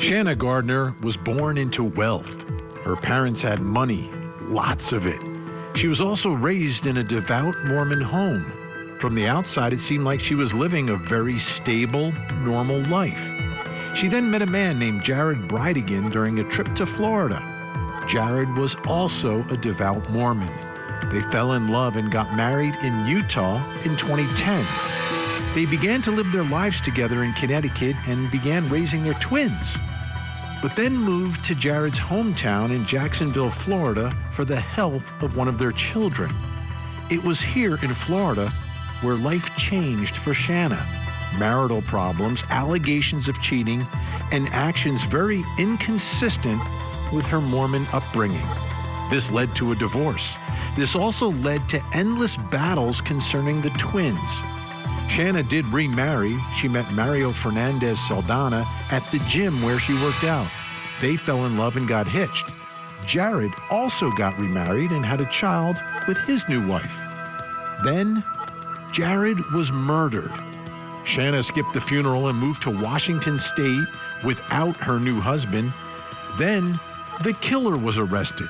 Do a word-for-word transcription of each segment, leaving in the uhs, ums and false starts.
Shanna Gardner was born into wealth. Her parents had money, lots of it. She was also raised in a devout Mormon home. From the outside, it seemed like she was living a very stable, normal life. She then met a man named Jared Bridegan during a trip to Florida. Jared was also a devout Mormon. They fell in love and got married in Utah in twenty ten. They began to live their lives together in Connecticut and began raising their twins, but then moved to Jared's hometown in Jacksonville, Florida, for the health of one of their children. It was here in Florida where life changed for Shanna. Marital problems, allegations of cheating, and actions very inconsistent with her Mormon upbringing. This led to a divorce. This also led to endless battles concerning the twins. Shanna did remarry. She met Mario Fernandez Saldana at the gym where she worked out. They fell in love and got hitched. Jared also got remarried and had a child with his new wife. Then Jared was murdered. Shanna skipped the funeral and moved to Washington State without her new husband. Then the killer was arrested.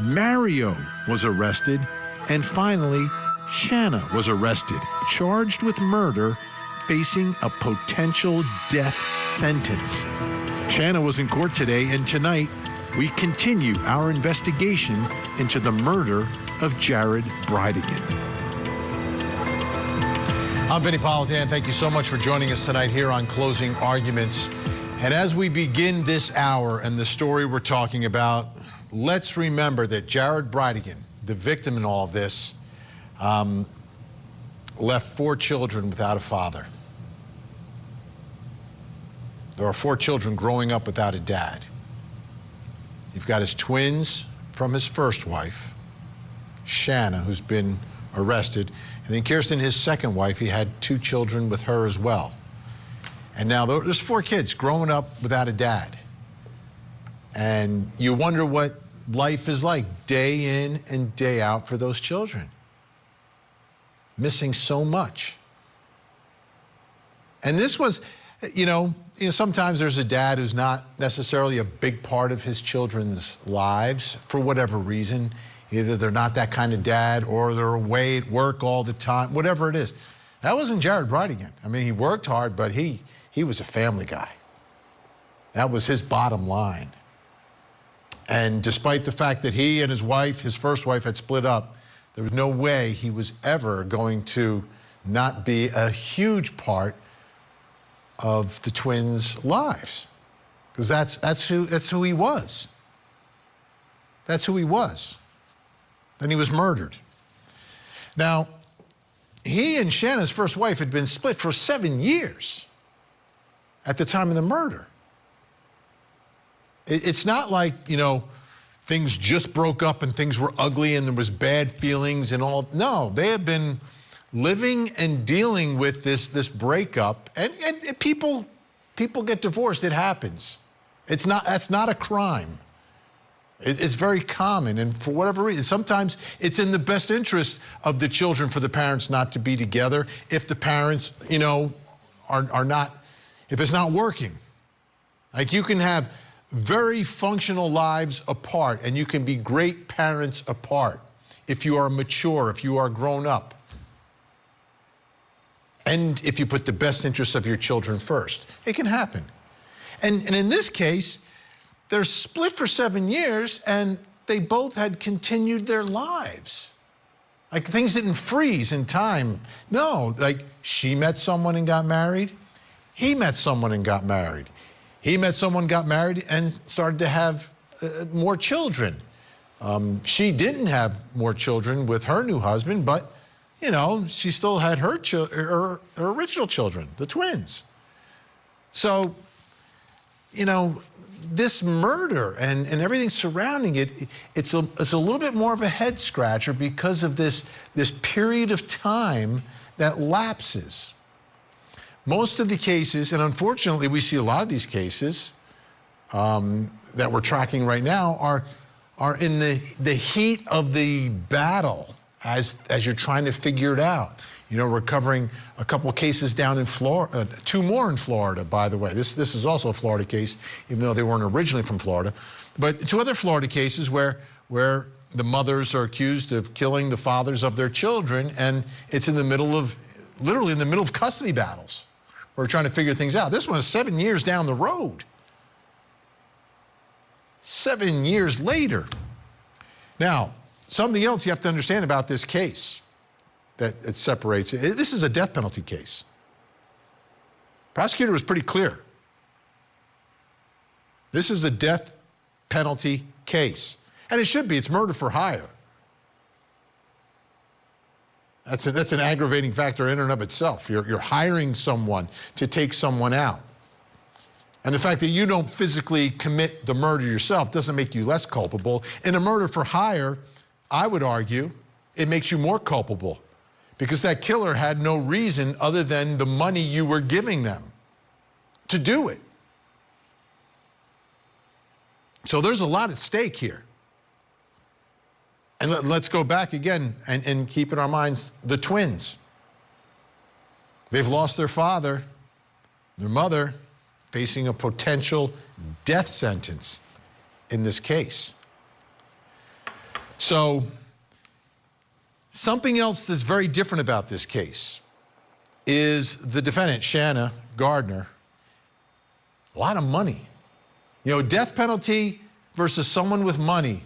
Mario was arrested, and finally Shanna was arrested, charged with murder, facing a potential death sentence. Shanna was in court today, and tonight we continue our investigation into the murder of Jared Bridegan. I'm Vinnie Politan. Thank you so much for joining us tonight here on Closing Arguments. And as we begin this hour and the story we're talking about, let's remember that Jared Bridegan, the victim in all of this, Um, left four children without a father. There are four children growing up without a dad. You've got his twins from his first wife, Shanna, who's been arrested, and then Kirsten, his second wife. He had two children with her as well. And now there's four kids growing up without a dad. And you wonder what life is like day in and day out for those children. Missing so much. And this was, you know, you know, sometimes there's a dad who's not necessarily a big part of his children's lives for whatever reason. Either they're not that kind of dad, or they're away at work all the time, whatever it is. That wasn't Jared Bridegan. I mean, he worked hard, but he, he was a family guy. That was his bottom line. And despite the fact that he and his wife, his first wife, had split up, there was no way he was ever going to not be a huge part of the twins' lives, because that's, that's, who, that's who he was. That's who he was. Then he was murdered. Now, he and Shanna's first wife had been split for seven years at the time of the murder. It, it's not like, you know, things just broke up and things were ugly and there was bad feelings and all. No, they have been living and dealing with this, this breakup. And, and, and people, people get divorced. It happens. It's not, that's not a crime. It, it's very common. And for whatever reason, sometimes it's in the best interest of the children for the parents not to be together if the parents, you know, are, are not, if it's not working. Like, you can have very functional lives apart, and you can be great parents apart if you are mature, if you are grown up, and if you put the best interests of your children first. It can happen. And, and in this case, they're split for seven years, and they both had continued their lives. Like, things didn't freeze in time. No, like, she met someone and got married. He met someone and got married. He met someone, got married, and started to have uh, more children. Um, she didn't have more children with her new husband, but, you know, she still had her, her, her original children, the twins. So, you know, this murder and, and everything surrounding it, it's a, it's a little bit more of a head-scratcher because of this, this period of time that lapses. Most of the cases, and unfortunately we see a lot of these cases um, that we're tracking right now, are, are in the, the heat of the battle as, as you're trying to figure it out. You know, we're covering a couple cases down in Florida, uh, two more in Florida, by the way. This, this is also a Florida case, even though they weren't originally from Florida. But two other Florida cases where, where the mothers are accused of killing the fathers of their children, and it's in the middle of, literally in the middle of custody battles. We're trying to figure things out. This one is seven years down the road. Seven years later. Now, something else you have to understand about this case. That it separates it. This is a death penalty case. Prosecutor was pretty clear. This is a death penalty case. And it should be. It's murder for hire. That's, a, that's an aggravating factor in and of itself. You're, you're hiring someone to take someone out. And the fact that you don't physically commit the murder yourself doesn't make you less culpable. In a murder for hire, I would argue, it makes you more culpable. Because that killer had no reason other than the money you were giving them to do it. So there's a lot at stake here. And let, let's go back again and, and keep in our minds the twins. They've lost their father, their mother, facing a potential death sentence in this case. So something else that's very different about this case is the defendant, Shanna Gardner, a lot of money. You know, death penalty versus someone with money,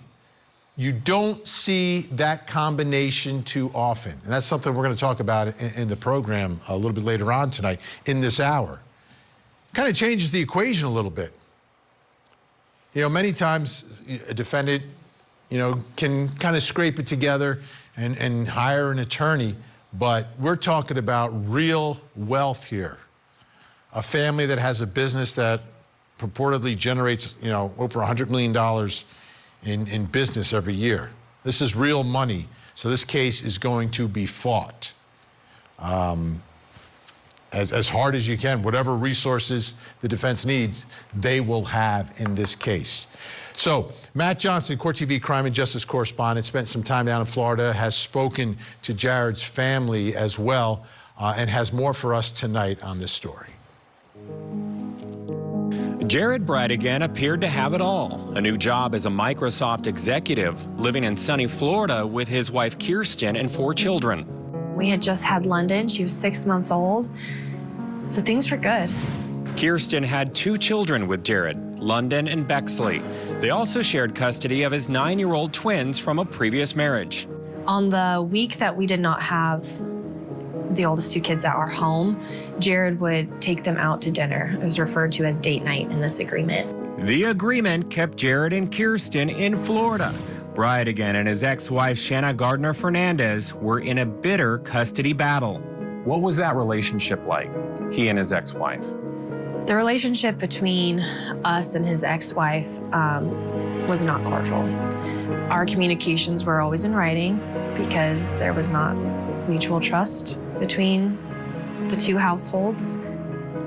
you don't see that combination too often. And that's something we're going to talk about in, in the program a little bit later on tonight, in this hour. Kind of changes the equation a little bit. You know, many times a defendant, you know, can kind of scrape it together And, and hire an attorney, but we're talking about real wealth here. A family that has a business that purportedly generates, you know, over one hundred million dollars in, in business every year. This is real money, so this case is going to be fought um, as, as hard as you can. Whatever resources the defense needs, they will have in this case. So, Matt Johnson, Court T V crime and justice correspondent, spent some time down in Florida, has spoken to Jared's family as well, uh, and has more for us tonight on this story. Jared Bridegan appeared to have it all. A new job as a Microsoft executive, living in sunny Florida with his wife Kirsten and four children. We had just had London. She was six months old, so things were good. Kirsten had two children with Jared, London and Bexley. They also shared custody of his nine-year-old twins from a previous marriage. On the week that we did not have the oldest two kids at our home, Jared would take them out to dinner. It was referred to as date night in this agreement. The agreement kept Jared and Kirsten in Florida. Bridegan and his ex-wife, Shanna Gardner-Fernandez, were in a bitter custody battle. What was that relationship like, he and his ex-wife? The relationship between us and his ex-wife um, was not cordial. Our communications were always in writing because there was not mutual trust between the two households.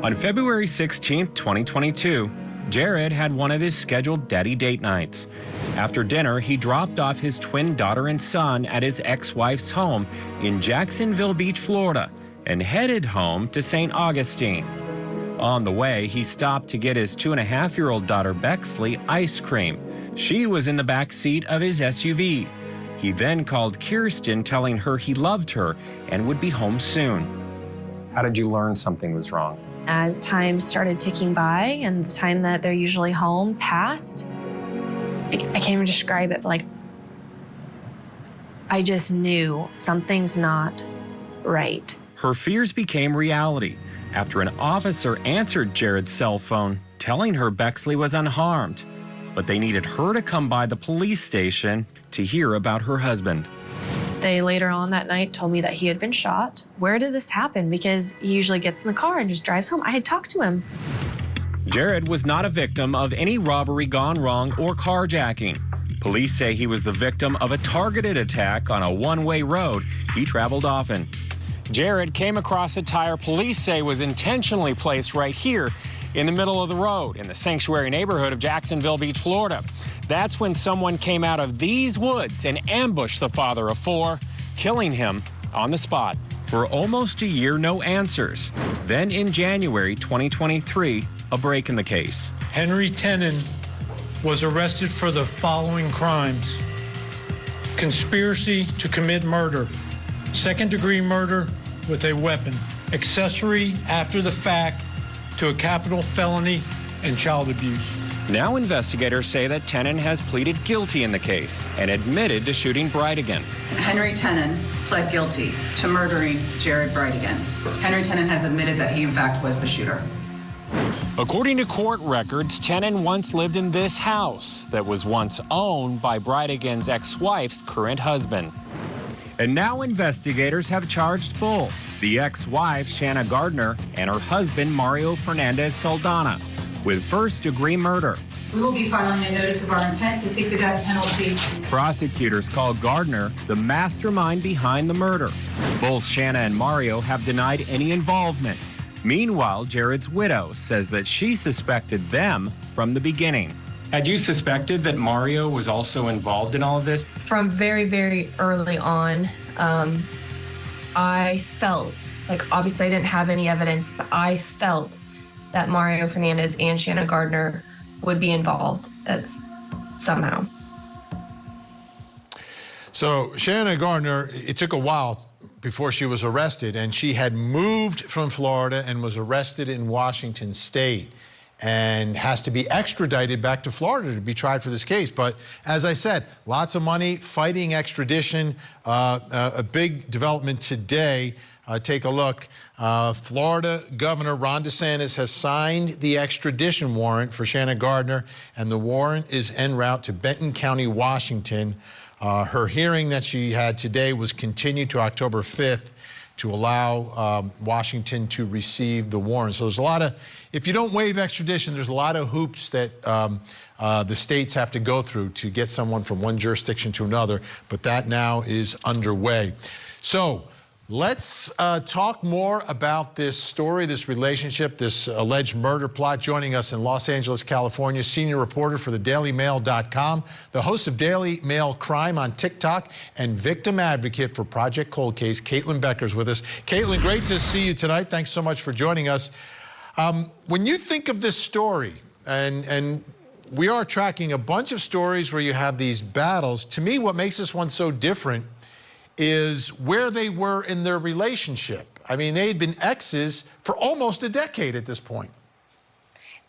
On February sixteenth, twenty twenty-two, Jared had one of his scheduled daddy date nights. After dinner, he dropped off his twin daughter and son at his ex-wife's home in Jacksonville Beach, Florida, and headed home to Saint Augustine. On the way, he stopped to get his two-and-a-half-year-old daughter, Bexley, ice cream. She was in the back seat of his S U V. He then called Kirsten, telling her he loved her and would be home soon. How did you learn something was wrong? As time started ticking by and the time that they're usually home passed, I, I can't even describe it, but like, I just knew something's not right. Her fears became reality after an officer answered Jared's cell phone, telling her Bexley was unharmed, but they needed her to come by the police station to hear about her husband. They later on that night told me that he had been shot. Where did this happen? Because he usually gets in the car and just drives home. I had talked to him. Jared was not a victim of any robbery gone wrong or carjacking. Police say he was the victim of a targeted attack on a one-way road he traveled often. Jared came across a tire police say was intentionally placed right here in the middle of the road in the sanctuary neighborhood of Jacksonville Beach, Florida. That's when someone came out of these woods and ambushed the father of four, killing him on the spot. For almost a year, no answers. Then in January twenty twenty-three, a break in the case. Henry Tenon was arrested for the following crimes: conspiracy to commit murder, second-degree murder with a weapon, accessory after the fact to a capital felony, and child abuse. Now investigators say that Tenon has pleaded guilty in the case and admitted to shooting Bridegan. Henry Tenon pled guilty to murdering Jared Bridegan. Henry Tenon has admitted that he in fact was the shooter. According to court records, Tenon once lived in this house that was once owned by Bridegan's ex-wife's current husband. And now investigators have charged both the ex-wife, Shanna Gardner, and her husband, Mario Fernandez Saldana, with first-degree murder. We will be filing a notice of our intent to seek the death penalty. Prosecutors call Gardner the mastermind behind the murder. Both Shanna and Mario have denied any involvement. Meanwhile, Jared's widow says that she suspected them from the beginning. Had you suspected that Mario was also involved in all of this? From very, very early on, um, I felt, like obviously I didn't have any evidence, but I felt that Mario Fernandez and Shanna Gardner would be involved as somehow. So Shanna Gardner, it took a while before she was arrested, and she had moved from Florida and was arrested in Washington State and has to be extradited back to Florida to be tried for this case. But as I said, lots of money, fighting extradition, uh, uh, a big development today. Uh, take a look. Uh, Florida Governor Ron DeSantis has signed the extradition warrant for Shanna Gardner, and the warrant is en route to Benton County, Washington. Uh, her hearing that she had today was continued to October fifth to allow um, Washington to receive the warrant. So there's a lot of, if you don't waive extradition, there's a lot of hoops that um, uh, the states have to go through to get someone from one jurisdiction to another, but that now is underway. So let's uh, talk more about this story, this relationship, this alleged murder plot. Joining us in Los Angeles, California, senior reporter for the Daily Mail dot com, the host of Daily Mail Crime on TikTok, and victim advocate for Project Cold Case, Caitlin Becker, is with us. Caitlin, great to see you tonight. Thanks so much for joining us. Um, when you think of this story, and, and we are tracking a bunch of stories where you have these battles, to me what makes this one so different is where they were in their relationship. I mean, they had been exes for almost a decade at this point.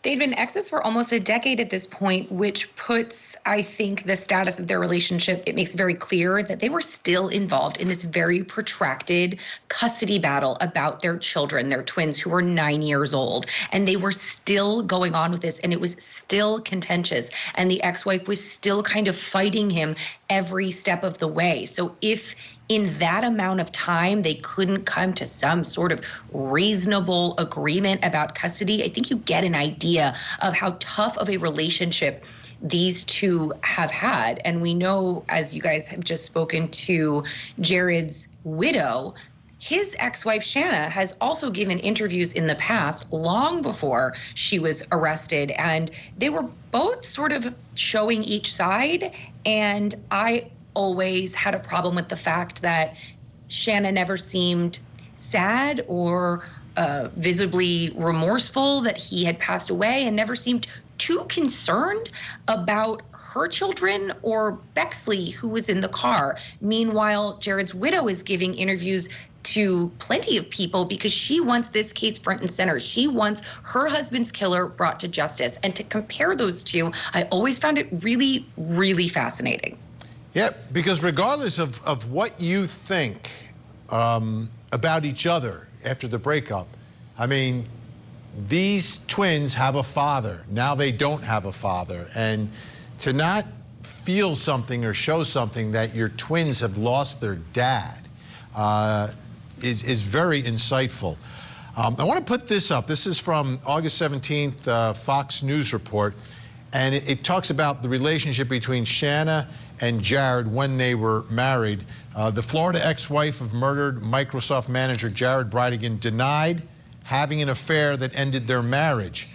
They'd been exes for almost a decade at this point, which puts, I think, the status of their relationship, it makes very clear that they were still involved in this very protracted custody battle about their children, their twins who were nine years old. And they were still going on with this, and it was still contentious. And the ex-wife was still kind of fighting him every step of the way. So if in that amount of time they couldn't come to some sort of reasonable agreement about custody, I think you get an idea of how tough of a relationship these two have had. And we know, as you guys have just spoken to Jared's widow, his ex-wife, Shanna, has also given interviews in the past, long before she was arrested, and they were both sort of showing each side. And I always had a problem with the fact that Shanna never seemed sad or uh, visibly remorseful that he had passed away, and never seemed too concerned about her children or Bexley, who was in the car. Meanwhile, Jared's widow is giving interviews to plenty of people because she wants this case front and center. She wants her husband's killer brought to justice. And to compare those two, I always found it really, really fascinating. Yeah, because regardless of, of what you think um, about each other after the breakup, I mean, these twins have a father. Now they don't have a father. And to not feel something or show something that your twins have lost their dad uh, is, is very insightful. Um, I want to put this up. This is from August seventeenth, uh, Fox News report. And it, it talks about the relationship between Shanna and Jared when they were married. Uh, the Florida ex-wife of murdered Microsoft manager Jared Bridegan denied having an affair that ended their marriage.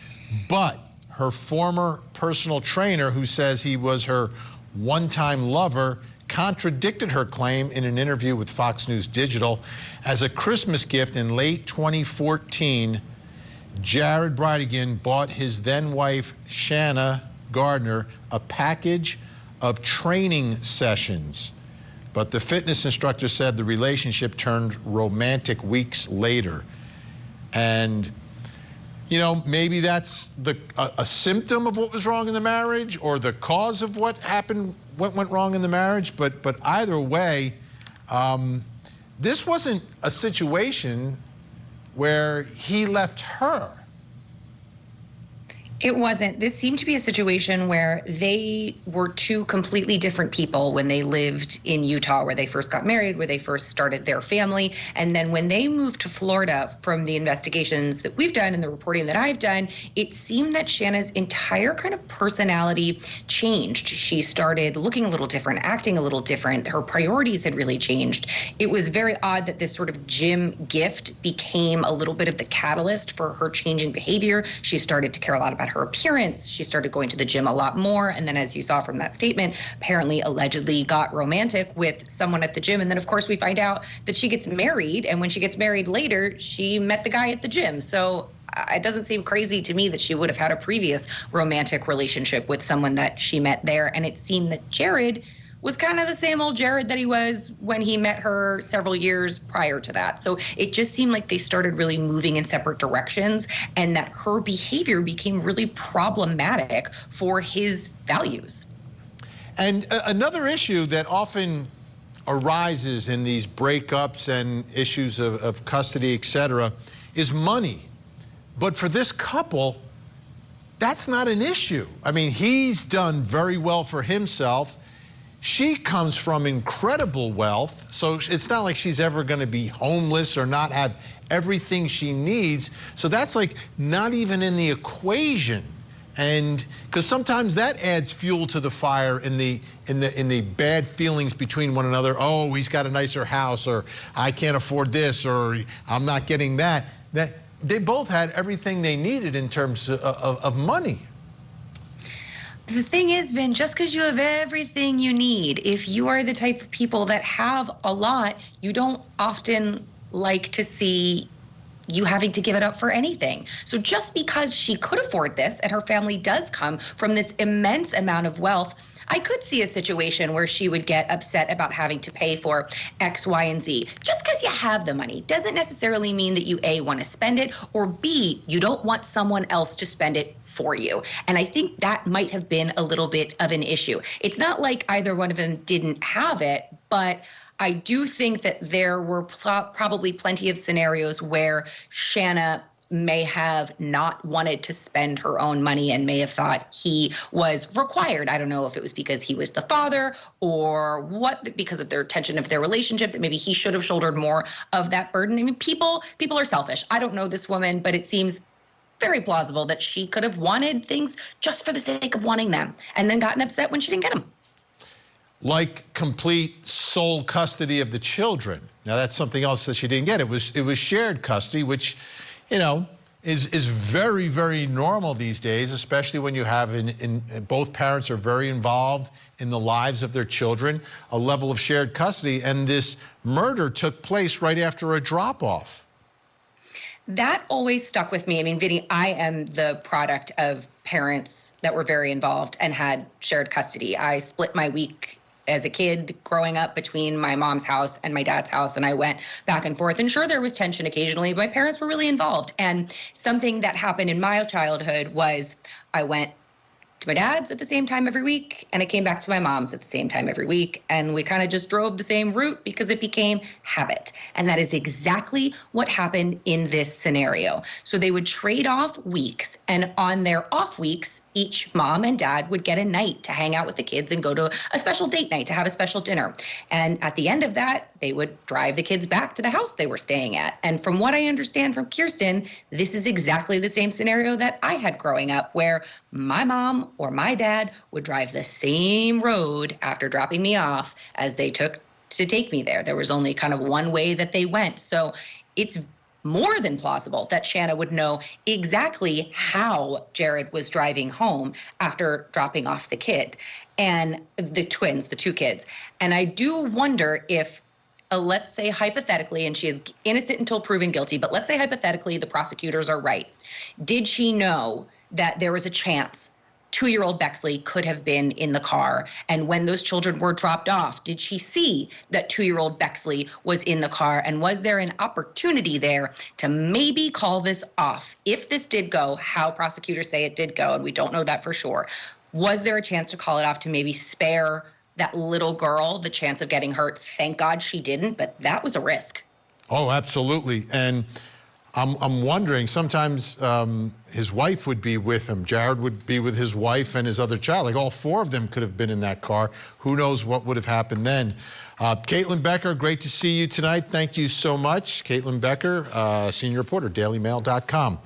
But her former personal trainer, who says he was her one-time lover, contradicted her claim in an interview with Fox News Digital. As a Christmas gift in late twenty fourteen, Jared Bridegan bought his then-wife, Shanna Gardner, a package of training sessions. But the fitness instructor said the relationship turned romantic weeks later. And, you know, maybe that's the, a, a symptom of what was wrong in the marriage or the cause of what happened, what went wrong in the marriage. But, but either way, um, this wasn't a situation where he left her. It wasn't. This seemed to be a situation where they were two completely different people when they lived in Utah, where they first got married, where they first started their family. And then when they moved to Florida, from the investigations that we've done and the reporting that I've done, it seemed that Shanna's entire kind of personality changed. She started looking a little different, acting a little different. Her priorities had really changed. It was very odd that this sort of gym gift became a little bit of the catalyst for her changing behavior. She started to care a lot about her appearance. She started going to the gym a lot more. And then, as you saw from that statement, apparently allegedly got romantic with someone at the gym. And then, of course, we find out that she gets married. And when she gets married later, she met the guy at the gym. So it doesn't seem crazy to me that she would have had a previous romantic relationship with someone that she met there. And it seemed that Jared was kind of the same old Jared that he was when he met her several years prior to that. So it just seemed like they started really moving in separate directions, and that her behavior became really problematic for his values. And uh, another issue that often arises in these breakups and issues of, of custody, et cetera, is money. But for this couple, that's not an issue. I mean, he's done very well for himself. She comes from incredible wealth, so it's not like she's ever going to be homeless or not have everything she needs. So that's like not even in the equation, and because sometimes that adds fuel to the fire in the in the in the bad feelings between one another. Oh, he's got a nicer house, or I can't afford this, or I'm not getting that. That they both had everything they needed in terms of, of, of money. The thing is, Vin, just because you have everything you need, if you are the type of people that have a lot, you don't often like to see you having to give it up for anything. So just because she could afford this, and her family does come from this immense amount of wealth, I could see a situation where she would get upset about having to pay for X, Y, and Z. Just because you have the money doesn't necessarily mean that you, A, want to spend it, or B, you don't want someone else to spend it for you. And I think that might have been a little bit of an issue. It's not like either one of them didn't have it, but I do think that there were pl- probably plenty of scenarios where Shanna may have not wanted to spend her own money and may have thought he was required. I don't know if it was because he was the father or what, because of their tension of their relationship, that maybe he should have shouldered more of that burden. I mean, people, people are selfish. I don't know this woman, but it seems very plausible that she could have wanted things just for the sake of wanting them and then gotten upset when she didn't get them. Like complete sole custody of the children. Now, that's something else that she didn't get. It was, it was shared custody, which, you know, is, is very, very normal these days, especially when you have in, in, both parents are very involved in the lives of their children, a level of shared custody. And this murder took place right after a drop-off. That always stuck with me. I mean, Vinny, I am the product of parents that were very involved and had shared custody. I split my week as a kid growing up between my mom's house and my dad's house, and I went back and forth. And sure, there was tension occasionally. My parents were really involved. And something that happened in my childhood was I went to my dad's at the same time every week, and I came back to my mom's at the same time every week. And we kind of just drove the same route because it became habit. And that is exactly what happened in this scenario. So they would trade off weeks, and on their off weeks, each mom and dad would get a night to hang out with the kids and go to a special date night to have a special dinner. And at the end of that, they would drive the kids back to the house they were staying at. And from what I understand from Kirsten, this is exactly the same scenario that I had growing up, where my mom or my dad would drive the same road after dropping me off as they took to take me there. There was only kind of one way that they went. So it's more than plausible that Shanna would know exactly how Jared was driving home after dropping off the kid and the twins, the two kids. And I do wonder if, uh, let's say hypothetically, and she is innocent until proven guilty, but let's say hypothetically the prosecutors are right. Did she know that there was a chance two-year-old Bexley could have been in the car? And when those children were dropped off, did she see that two-year-old Bexley was in the car? And was there an opportunity there to maybe call this off? If this did go how prosecutors say it did go, and we don't know that for sure, was there a chance to call it off to maybe spare that little girl the chance of getting hurt? Thank God she didn't, but that was a risk. Oh, absolutely. And I'm, I'm wondering, sometimes um, his wife would be with him. Jared would be with his wife and his other child. Like all four of them could have been in that car. Who knows what would have happened then? Uh, Caitlin Becker, great to see you tonight. Thank you so much. Caitlin Becker, uh, senior reporter, Daily Mail dot com.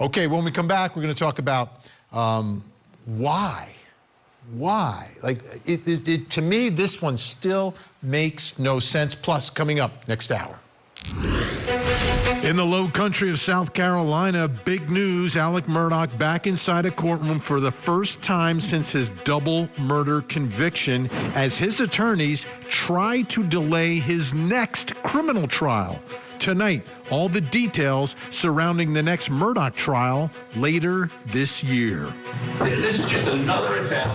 Okay, when we come back, we're going to talk about um, why. Why? Like, it, it, it, to me, this one still makes no sense. Plus, coming up next hour. In the Low Country of South Carolina, big news, Alec Murdoch back inside a courtroom for the first time since his double murder conviction as his attorneys try to delay his next criminal trial. Tonight, all the details surrounding the next Murdoch trial later this year. This is just another attempt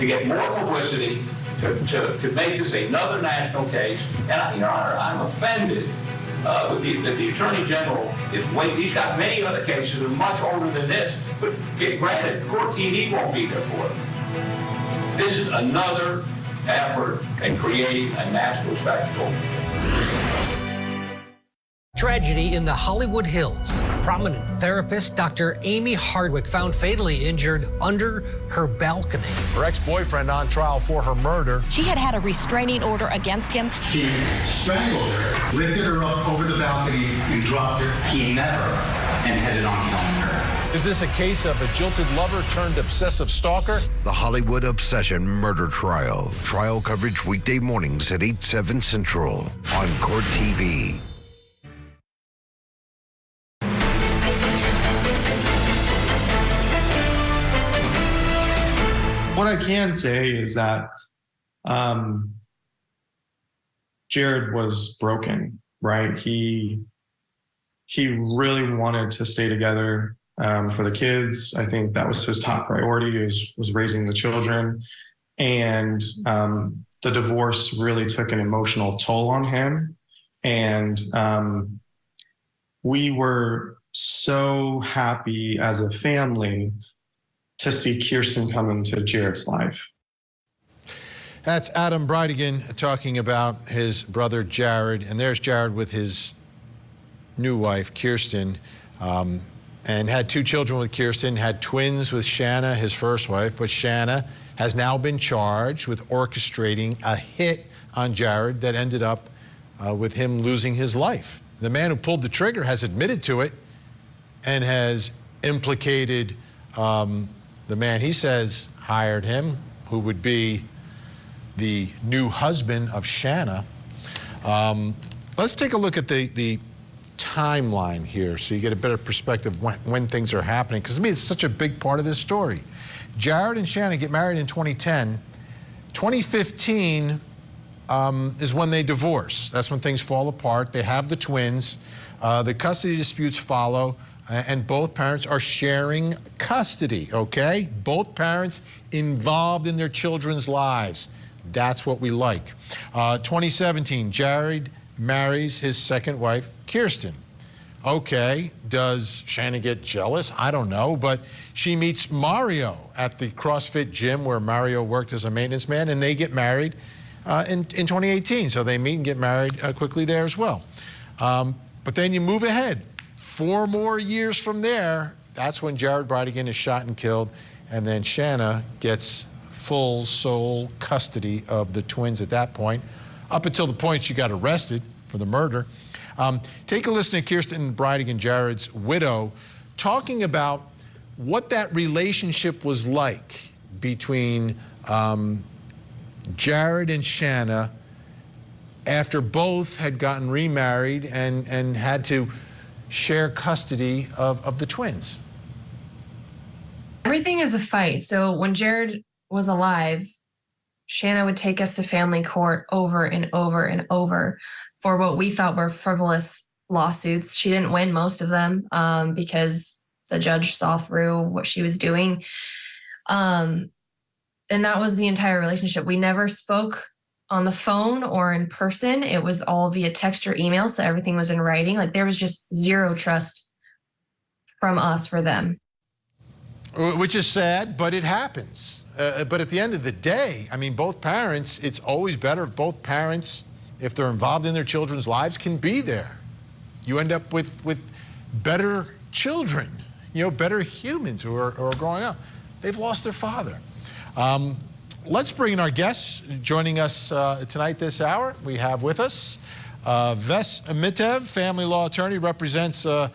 to get more publicity, to, to, to make this another national case. And, Your Honor, I'm offended. Uh, the, the, the Attorney General is waiting. He's got many other cases that are much older than this, but get granted, Court T V won't be there for it. This is another effort at creating a national spectacle. Tragedy in the Hollywood Hills. Prominent therapist Doctor Amy Hardwick found fatally injured under her balcony. Her ex-boyfriend on trial for her murder. She had had a restraining order against him. He strangled her, lifted her up over the balcony, and dropped her. He never intended on killing her. Is this a case of a jilted lover turned obsessive stalker? The Hollywood Obsession Murder Trial. Trial coverage weekday mornings at eight, seven Central on Court T V. What I can say is that um, Jared was broken, right? He he really wanted to stay together um, for the kids. I think that was his top priority, is, was raising the children. And um, the divorce really took an emotional toll on him. And um, we were so happy as a family to see Kirsten come into Jared's life. That's Adam Bridegan talking about his brother Jared, and there's Jared with his new wife Kirsten, um, and had two children with Kirsten, had twins with Shanna, his first wife, but Shanna has now been charged with orchestrating a hit on Jared that ended up uh, with him losing his life. The man who pulled the trigger has admitted to it and has implicated um, the man he says hired him, who would be the new husband of Shanna. Um, let's take a look at the, the timeline here so you get a better perspective when, when things are happening, because to me it's such a big part of this story. Jared and Shanna get married in twenty ten. twenty fifteen um, is when they divorce. That's when things fall apart. They have the twins. Uh, the custody disputes follow. And both parents are sharing custody, okay? Both parents involved in their children's lives. That's what we like. Uh, twenty seventeen, Jared marries his second wife, Kirsten. Okay, does Shanna get jealous? I don't know, but she meets Mario at the CrossFit gym where Mario worked as a maintenance man, and they get married uh, in, in twenty eighteen. So they meet and get married uh, quickly there as well. Um, but then you move ahead. Four more years from there, that's when Jared Bridegan is shot and killed, and then Shanna gets full sole custody of the twins at that point, up until the point she got arrested for the murder. Um, take a listen to Kirsten Bridegan, Jared's widow, talking about what that relationship was like between um, Jared and Shanna after both had gotten remarried and, and had to share custody of, of the twins? Everything is a fight. So when Jared was alive, Shanna would take us to family court over and over and over for what we thought were frivolous lawsuits. She didn't win most of them um, because the judge saw through what she was doing. Um, and that was the entire relationship. We never spoke on the phone or in person. It was all via text or email. So everything was in writing. Like, there was just zero trust from us for them. Which is sad, but it happens. Uh, but at the end of the day, I mean, both parents, it's always better if both parents, if they're involved in their children's lives, can be there. You end up with, with better children, you know, better humans who are, who are growing up. They've lost their father. Um, let's bring in our guests joining us uh, tonight this hour. We have with us uh, Ves Mitev, family law attorney, represents uh,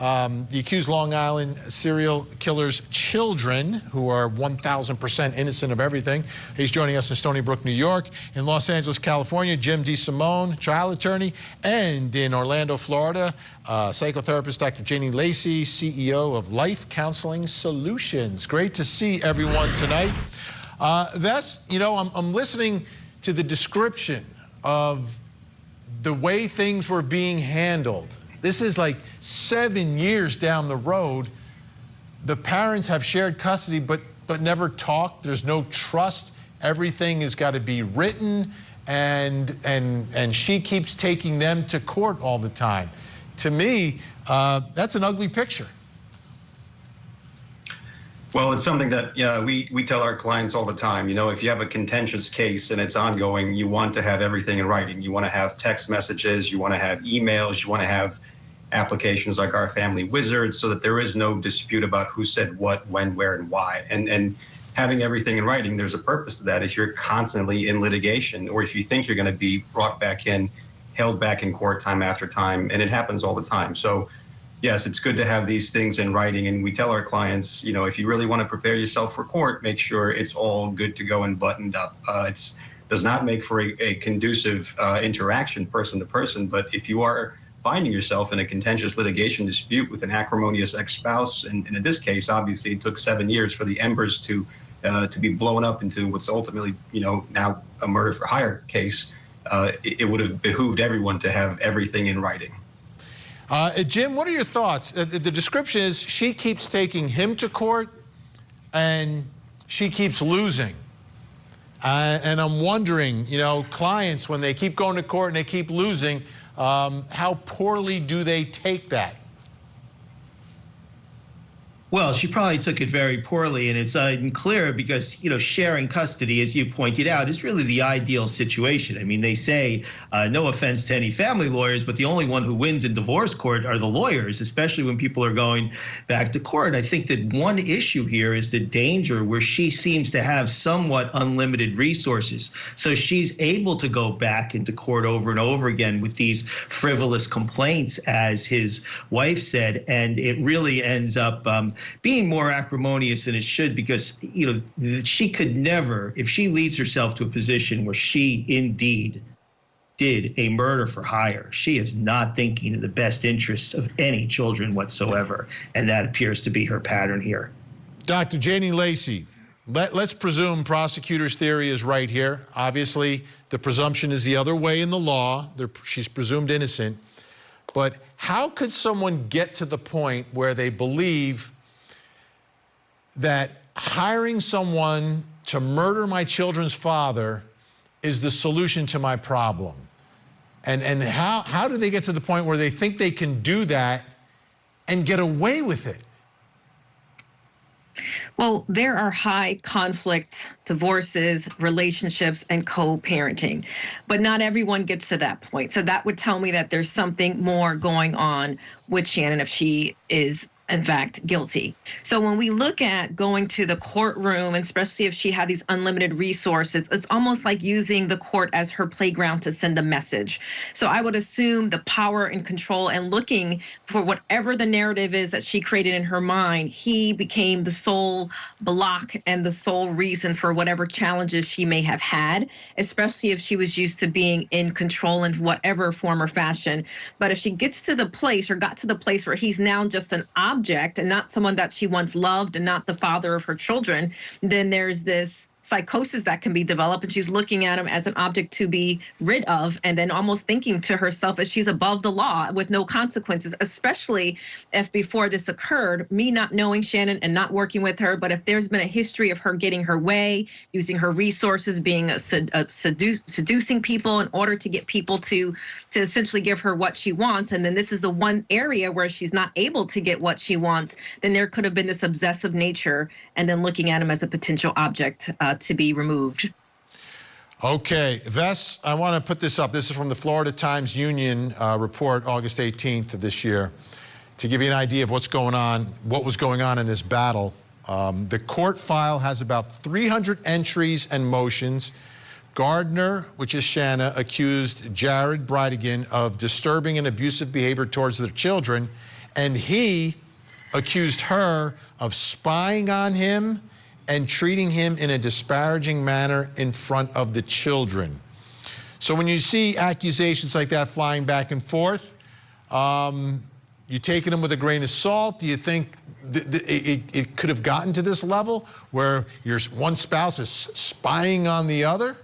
um, the accused Long Island serial killer's children, who are one thousand percent innocent of everything. He's joining us in Stony Brook, New York. In Los Angeles, California, Jim DeSimone, trial attorney. And in Orlando, Florida, Uh, psychotherapist Doctor Janie Lacy, C E O of Life Counseling Solutions. Great to see everyone tonight. Uh, Ves, you know, I'm, I'm listening to the description of the way things were being handled. This is like seven years down the road. The parents have shared custody, but, but never talked. There's no trust. Everything has got to be written, and, and, and she keeps taking them to court all the time. To me, uh, that's an ugly picture. Well, it's something that yeah, we, we tell our clients all the time. You know, if you have a contentious case and it's ongoing, you want to have everything in writing. You want to have text messages. You want to have emails. You want to have applications like our Family Wizard, so that there is no dispute about who said what, when, where, and why. And, and having everything in writing, there's a purpose to that. If you're constantly in litigation, or if you think you're going to be brought back in, held back in court time after time, and it happens all the time. So yes, it's good to have these things in writing, and we tell our clients, you know, if you really want to prepare yourself for court, make sure it's all good to go and buttoned up. Uh, it's does not make for a, a conducive uh, interaction person to person, but if you are finding yourself in a contentious litigation dispute with an acrimonious ex-spouse, and, and in this case, obviously, it took seven years for the embers to, uh, to be blown up into what's ultimately, you know, now a murder for hire case. Uh, it, it would have behooved everyone to have everything in writing. Uh, Jim, what are your thoughts? Uh, the, the description is she keeps taking him to court, and she keeps losing. Uh, and I'm wondering, you know, clients, when they keep going to court and they keep losing, um, how poorly do they take that? Well, she probably took it very poorly, and it's unclear because, you know, sharing custody, as you pointed out, is really the ideal situation. I mean, they say, uh, no offense to any family lawyers, but the only one who wins in divorce court are the lawyers, especially when people are going back to court. I think that one issue here is the danger where she seems to have somewhat unlimited resources. So she's able to go back into court over and over again with these frivolous complaints, as his wife said, and it really ends up um, being more acrimonious than it should, because, you know, she could never, if she leads herself to a position where she indeed did a murder for hire, she is not thinking in the best interests of any children whatsoever, and that appears to be her pattern here. Doctor Janie Lacy, let, let's presume prosecutor's theory is right here. Obviously, the presumption is the other way in the law. They're, she's presumed innocent. But how could someone get to the point where they believe that hiring someone to murder my children's father is the solution to my problem? And, and how, how do they get to the point where they think they can do that and get away with it? Well, there are high conflict divorces, relationships, and co-parenting, but not everyone gets to that point. So that would tell me that there's something more going on with Shannon if she is in fact, guilty. So when we look at going to the courtroom, and especially if she had these unlimited resources, it's almost like using the court as her playground to send a message. So I would assume the power and control and looking for whatever the narrative is that she created in her mind, he became the sole block and the sole reason for whatever challenges she may have had, especially if she was used to being in control in whatever form or fashion. But if she gets to the place or got to the place where he's now just an object, Object and not someone that she once loved and not the father of her children, then there's this psychosis that can be developed, and she's looking at him as an object to be rid of, and then almost thinking to herself as she's above the law with no consequences, especially if before this occurred, me not knowing Shannon and not working with her, but if there's been a history of her getting her way, using her resources, being a sed a seduce, seducing people in order to get people to to essentially give her what she wants, and then this is the one area where she's not able to get what she wants, then there could have been this obsessive nature, and then looking at him as a potential object uh, to be removed. Okay, Ves, I want to put this up. This is from the Florida Times Union uh, report, August eighteenth of this year, to give you an idea of what's going on, what was going on in this battle. Um, the court file has about three hundred entries and motions. Gardner, which is Shanna, accused Jared Bridegan of disturbing and abusive behavior towards their children, and he accused her of spying on him and treating him in a disparaging manner in front of the children. So when you see accusations like that flying back and forth, um, you taking them with a grain of salt. Do you think th th it, it could have gotten to this level where your one spouse is spying on the other?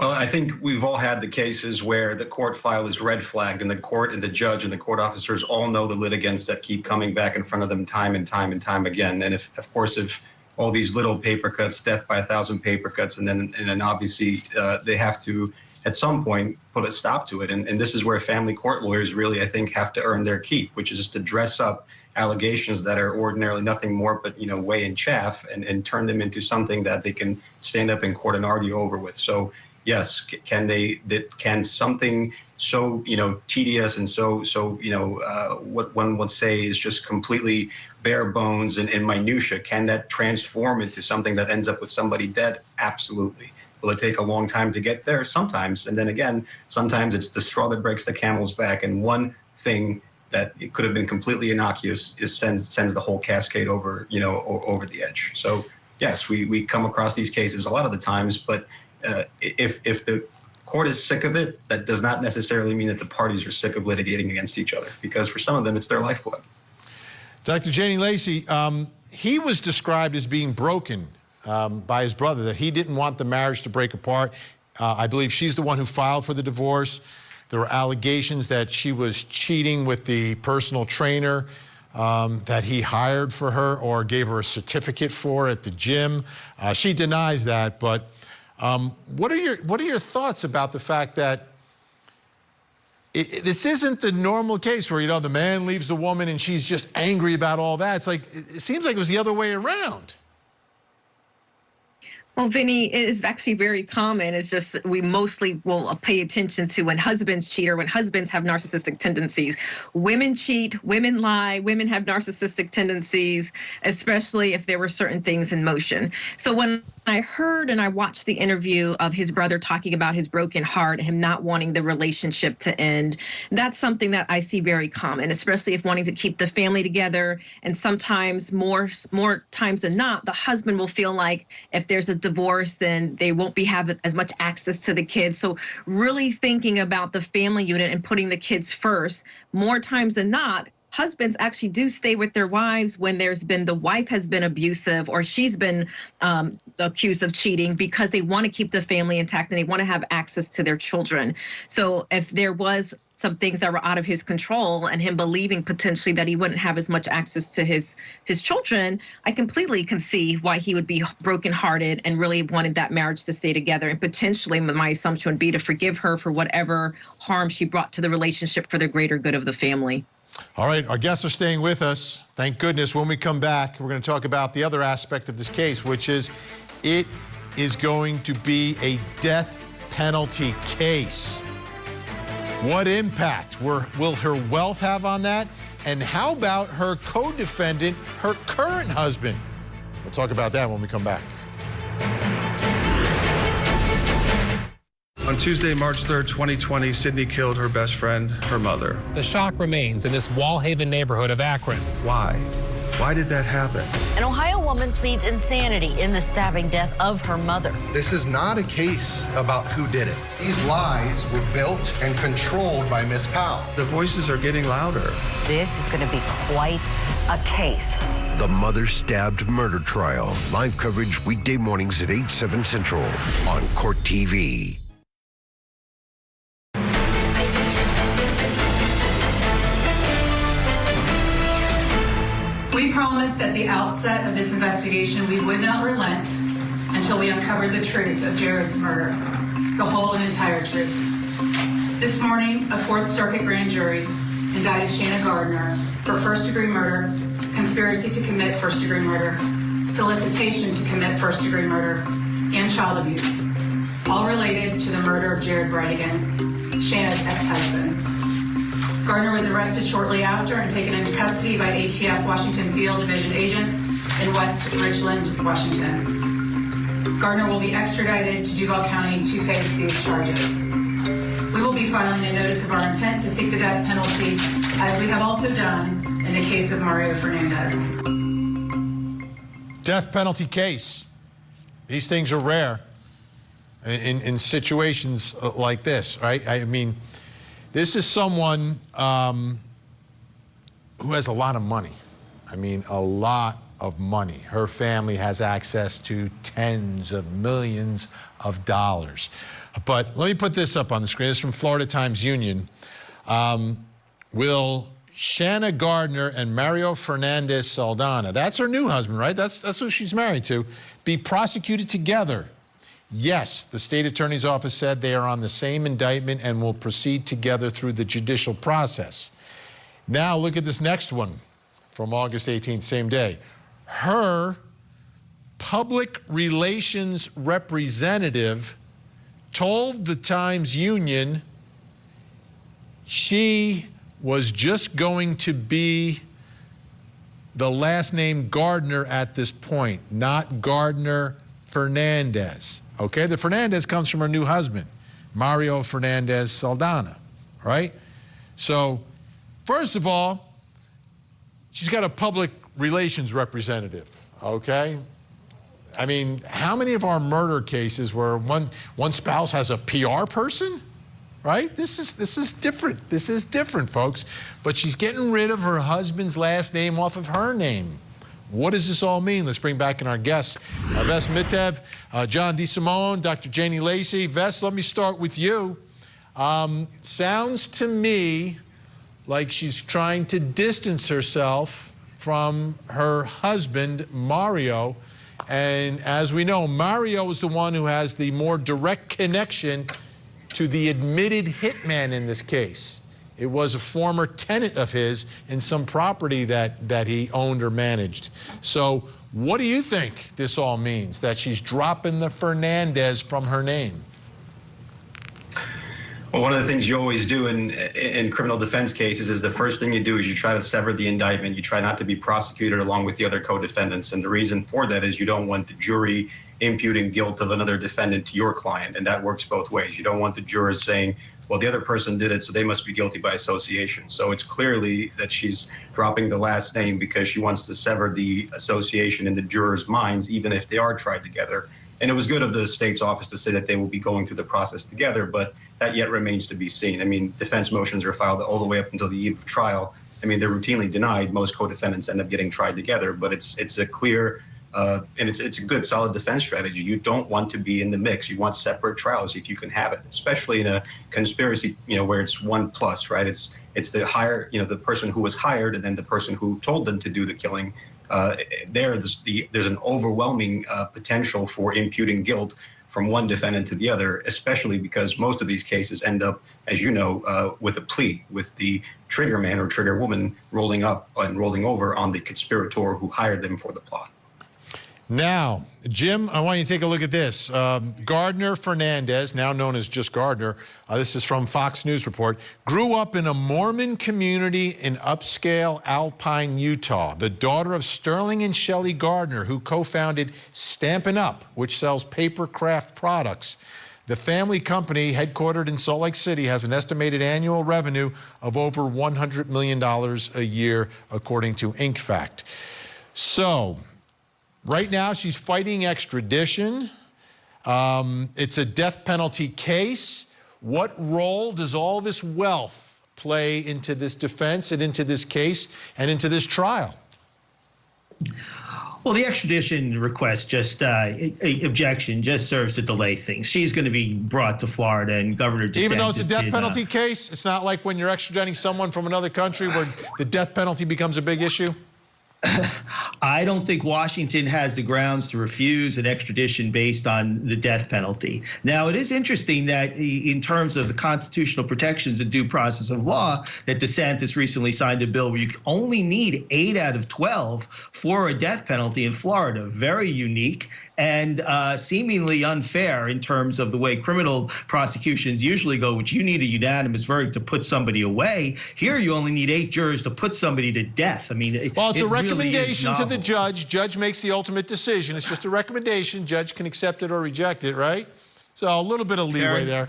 Well, I think we've all had the cases where the court file is red flagged, and the court and the judge and the court officers all know the litigants that keep coming back in front of them time and time and time again. And if, of course, if all these little paper cuts, death by a thousand paper cuts, and then and then obviously uh, they have to at some point put a stop to it. And, and this is where family court lawyers really, I think, have to earn their keep, which is to dress up allegations that are ordinarily nothing more but, you know, weigh in chaff and, and turn them into something that they can stand up in court and argue over with. So, yes, can they? Can something so you know tedious and so so you know uh, what one would say is just completely bare bones and, and minutia, can that transform into something that ends up with somebody dead? Absolutely. Will it take a long time to get there? Sometimes, and then again, sometimes it's the straw that breaks the camel's back, and one thing that it could have been completely innocuous is sends sends the whole cascade over you know over the edge. So yes, we we come across these cases a lot of the times, but. Uh, if, if the court is sick of it, that does not necessarily mean that the parties are sick of litigating against each other, because for some of them, it's their lifeblood. Doctor Janie Lacy, um, he was described as being broken um, by his brother, that he didn't want the marriage to break apart. Uh, I believe she's the one who filed for the divorce. There were allegations that she was cheating with the personal trainer um, that he hired for her or gave her a certificate for at the gym. Uh, she denies that, but... Um, what are your what are your thoughts about the fact that it, it, this isn't the normal case where you know the man leaves the woman and she's just angry about all that? It's like it seems like it was the other way around. Well, Vinny, it is actually very common. It's just that we mostly will pay attention to when husbands cheat or when husbands have narcissistic tendencies. Women cheat, women lie, women have narcissistic tendencies, especially if there were certain things in motion. So when I heard and I watched the interview of his brother talking about his broken heart, him not wanting the relationship to end, that's something that I see very common, especially if wanting to keep the family together. And sometimes more, more times than not, the husband will feel like if there's a divorce, then they won't be have as much access to the kids. So really thinking about the family unit and putting the kids first, more times than not, husbands actually do stay with their wives when there's been the wife has been abusive or she's been um, accused of cheating, because they want to keep the family intact and they want to have access to their children. So if there was some things that were out of his control and him believing potentially that he wouldn't have as much access to his his children, I completely can see why he would be brokenhearted and really wanted that marriage to stay together. And potentially my assumption would be to forgive her for whatever harm she brought to the relationship for the greater good of the family. All right, our guests are staying with us. Thank goodness. When we come back, we're going to talk about the other aspect of this case, which is it is going to be a death penalty case. What impact will her wealth have on that? And how about her co-defendant, her current husband? We'll talk about that when we come back. On Tuesday, March third, twenty twenty, Sydney killed her best friend, her mother. The shock remains in this Wallhaven neighborhood of Akron. Why? Why did that happen? An Ohio woman pleads insanity in the stabbing death of her mother. This is not a case about who did it. These lies were built and controlled by Miz Powell. The voices are getting louder. This is going to be quite a case. The Mother Stabbed Murder Trial. Live coverage weekday mornings at eight, seven Central on Court T V. We promised at the outset of this investigation we would not relent until we uncovered the truth of Jared's murder, the whole and entire truth. This morning, a Fourth Circuit grand jury indicted Shanna Gardner for first-degree murder, conspiracy to commit first-degree murder, solicitation to commit first-degree murder, and child abuse, all related to the murder of Jared Bridegan, Shanna's ex-husband. Gardner was arrested shortly after and taken into custody by A T F Washington Field Division agents in West Richland, Washington. Gardner will be extradited to Duval County to face these charges. We will be filing a notice of our intent to seek the death penalty, as we have also done in the case of Mario Fernandez. Death penalty case. These things are rare in, in situations like this, right? I mean, this is someone um, who has a lot of money. I mean, a lot of money. Her family has access to tens of millions of dollars. But let me put this up on the screen. This is from Florida Times Union. Um, will Shanna Gardner and Mario Fernandez Saldana, that's her new husband, right? That's, that's who she's married to, be prosecuted together? Yes, the state attorney's office said they are on the same indictment and will proceed together through the judicial process. Now look at this next one from August eighteenth, same day. Her public relations representative told the Times Union she was just going to be the last name Gardner at this point, not Gardner Fernandez. Okay, the Fernandez comes from her new husband, Mario Fernandez Saldana, right? So, first of all, she's got a public relations representative, okay? I mean, how many of our murder cases where one, one spouse has a P R person, right? This is, this is different. This is different, folks. But she's getting rid of her husband's last name off of her name. What does this all mean? Let's bring back in our guests, uh, Ves Mitev, uh, John DeSimone, Doctor Janie Lacy. Ves, let me start with you. Um, sounds to me like she's trying to distance herself from her husband, Mario. And as we know, Mario is the one who has the more direct connection to the admitted hitman in this case. It was a former tenant of his in some property that, that he owned or managed. So what do you think this all means, that she's dropping the Fernandez from her name? Well, one of the things you always do in, in criminal defense cases is the first thing you do is you try to sever the indictment. You try not to be prosecuted along with the other co-defendants. And the reason for that is you don't want the jury imputing guilt of another defendant to your client. And that works both ways. You don't want the jurors saying, well, the other person did it, so they must be guilty by association. So it's clearly that she's dropping the last name because she wants to sever the association in the jurors' minds, even if they are tried together. And it was good of the state's office to say that they will be going through the process together, but that yet remains to be seen. I mean, defense motions are filed all the way up until the eve of trial. I mean, they're routinely denied. Most co-defendants end up getting tried together, but it's it's a clear uh, and it's it's a good, solid defense strategy. You don't want to be in the mix. You want separate trials if you can have it, especially in a conspiracy, you know, where it's one plus, right? It's it's the hire, you know, the person who was hired and then the person who told them to do the killing. Uh, there, there's, the, there's an overwhelming uh, potential for imputing guilt from one defendant to the other, especially because most of these cases end up, as you know, uh, with a plea, with the trigger man or trigger woman rolling up and rolling over on the conspirator who hired them for the plot. Now, Jim, I want you to take a look at this. Um, Gardner-Fernandez, now known as just Gardner, uh, this is from Fox News report, grew up in a Mormon community in upscale Alpine, Utah, the daughter of Sterling and Shelley Gardner, who co-founded Stampin' Up!, which sells paper craft products. The family company, headquartered in Salt Lake City, has an estimated annual revenue of over one hundred million dollars a year, according to IncFact. So, right now, she's fighting extradition. Um, it's a death penalty case. What role does all this wealth play into this defense and into this case and into this trial? Well, the extradition request, just uh, objection, just serves to delay things. She's going to be brought to Florida, and Governor DeSantis. Even though it's a death penalty did, uh, case, it's not like when you're extraditing someone from another country where the death penalty becomes a big issue? I don't think Washington has the grounds to refuse an extradition based on the death penalty. Now, it is interesting that in terms of the constitutional protections and due process of law, that DeSantis recently signed a bill where you only need eight out of twelve for a death penalty in Florida. Very unique and uh, seemingly unfair in terms of the way criminal prosecutions usually go, which you need a unanimous verdict to put somebody away. Here, you only need eight jurors to put somebody to death. I mean, well, it's it a recommendation really to the judge. Judge makes the ultimate decision. It's just a recommendation. Judge can accept it or reject it, right? So a little bit of leeway there.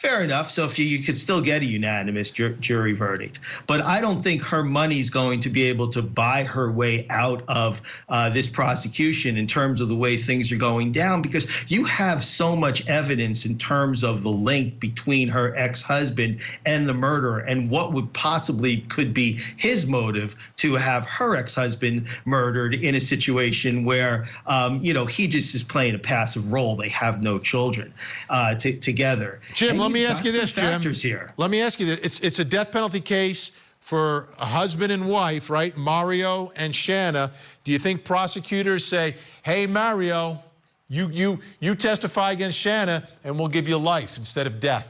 Fair enough. So if you, you could still get a unanimous ju jury verdict. But I don't think her money's going to be able to buy her way out of uh, this prosecution in terms of the way things are going down, because you have so much evidence in terms of the link between her ex-husband and the murderer and what would possibly could be his motive to have her ex-husband murdered in a situation where, um, you know, he just is playing a passive role. They have no children uh, together. Jim, let me ask you this, Jim. Here. Let me ask you this. It's, it's a death penalty case for a husband and wife, right? Mario and Shanna. Do you think prosecutors say, hey, Mario, you, you, you testify against Shanna and we'll give you life instead of death?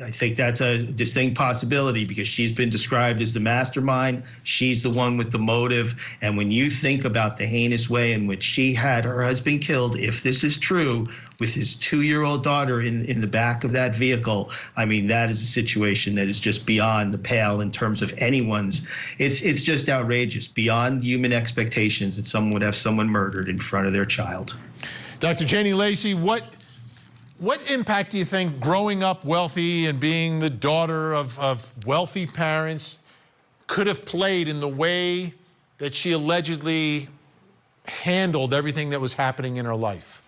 I think that's a distinct possibility because she's been described as the mastermind. She's the one with the motive. And when you think about the heinous way in which she had her husband killed, if this is true, with his two-year-old daughter in, in the back of that vehicle, I mean, that is a situation that is just beyond the pale in terms of anyone's. It's, it's just outrageous, beyond human expectations that someone would have someone murdered in front of their child. Doctor Janie Lacy, what... What impact do you think growing up wealthy and being the daughter of, of wealthy parents could have played in the way that she allegedly handled everything that was happening in her life?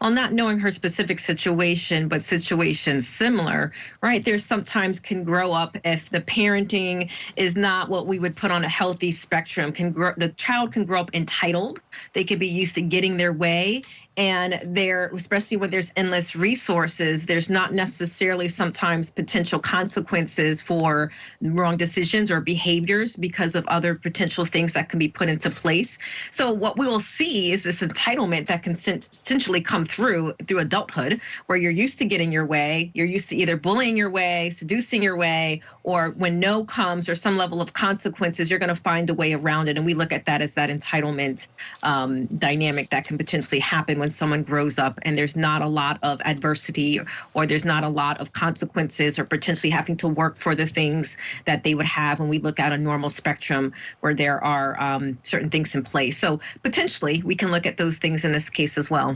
Well, not knowing her specific situation, but situations similar, right? There sometimes can grow up if the parenting is not what we would put on a healthy spectrum. Can grow, the child can grow up entitled. They could be used to getting their way. And there, especially when there's endless resources, there's not necessarily sometimes potential consequences for wrong decisions or behaviors because of other potential things that can be put into place. So what we will see is this entitlement that can essentially come through through adulthood, where you're used to getting your way, you're used to either bullying your way, seducing your way, or when no comes or some level of consequences, you're going to find a way around it. And we look at that as that entitlement um, dynamic that can potentially happen when When someone grows up and there's not a lot of adversity or, or there's not a lot of consequences or potentially having to work for the things that they would have when we look at a normal spectrum where there are um, certain things in place. So potentially we can look at those things in this case as well.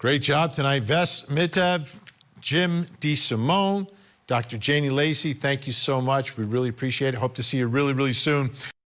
Great job tonight. Ves Mitev, Jim DeSimone, Doctor Janie Lacy, thank you so much. We really appreciate it. Hope to see you really, really soon.